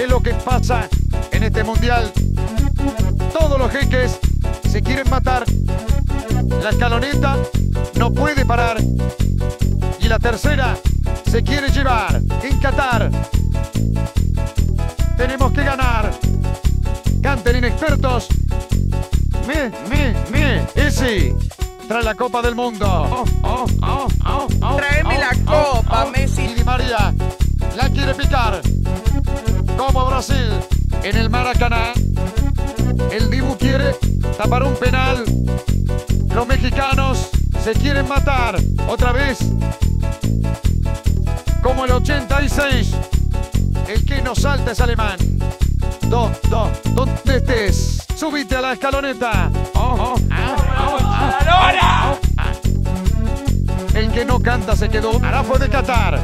¿Qué es lo que pasa en este mundial? Todos los jeques se quieren matar. La Scaloneta no puede parar. Y la tercera se quiere llevar en Qatar. Tenemos que ganar. Canten inexpertos. Ese. Trae la Copa del Mundo. Tráeme la Copa, Messi. Y Di María la quiere picar. Como Brasil en el Maracaná. El Dibu quiere tapar un penal. Los mexicanos se quieren matar. Otra vez. Como el 86. El que no salta es alemán. ¿Dónde estés? Súbite a la Scaloneta. El que no canta se quedó. Arafo de Qatar.